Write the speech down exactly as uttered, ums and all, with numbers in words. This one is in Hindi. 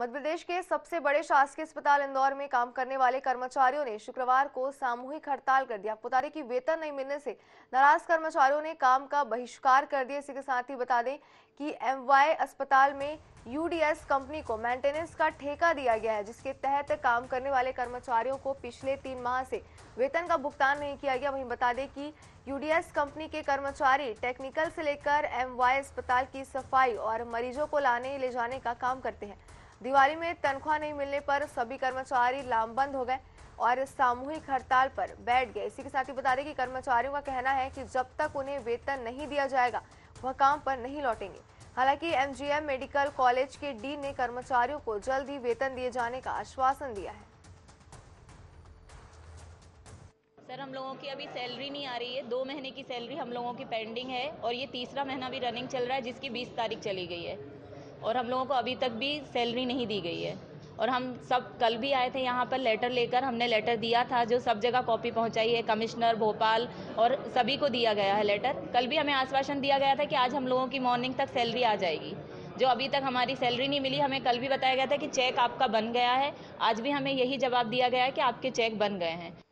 मध्य प्रदेश के सबसे बड़े शासकीय अस्पताल इंदौर में काम करने वाले कर्मचारियों ने शुक्रवार को सामूहिक हड़ताल कर दिया। बता दें कि वेतन नहीं मिलने से नाराज कर्मचारियों ने काम का बहिष्कार कर दिया। इसी के साथ ही बता दें कि एमवाई अस्पताल में यूडीएस कंपनी को मेंटेनेंस का ठेका दिया गया है, जिसके तहत काम करने वाले कर्मचारियों को पिछले तीन माह से वेतन का भुगतान नहीं किया गया। वहीं बता दें कि यूडीएस कंपनी के कर्मचारी टेक्निकल से लेकर एमवाई अस्पताल की सफाई और मरीजों को लाने ले जाने का काम करते हैं। दिवाली में तनख्वाह नहीं मिलने पर सभी कर्मचारी लामबंद हो गए और सामूहिक हड़ताल पर बैठ गए। इसी के साथ ही बता दें कि कर्मचारियों का कहना है कि जब तक उन्हें वेतन नहीं दिया जाएगा वह काम पर नहीं लौटेंगे। हालांकि एमजीएम मेडिकल कॉलेज के डीन ने कर्मचारियों को जल्द ही वेतन दिए जाने का आश्वासन दिया है। सर, हम लोगों की अभी सैलरी नहीं आ रही है। दो महीने की सैलरी हम लोगों की पेंडिंग है और ये तीसरा महीना भी रनिंग चल रहा है, जिसकी बीस तारीख चली गई है और हम लोगों को अभी तक भी सैलरी नहीं दी गई है। और हम सब कल भी आए थे यहाँ पर लेटर लेकर, हमने लेटर दिया था जो सब जगह कॉपी पहुँचाई है, कमिश्नर भोपाल और सभी को दिया गया है लेटर। कल भी हमें आश्वासन दिया गया था कि आज हम लोगों की मॉर्निंग तक सैलरी आ जाएगी, जो अभी तक हमारी सैलरी नहीं मिली। हमें कल भी बताया गया था कि चेक आपका बन गया है, आज भी हमें यही जवाब दिया गया है कि आपके चेक बन गए हैं।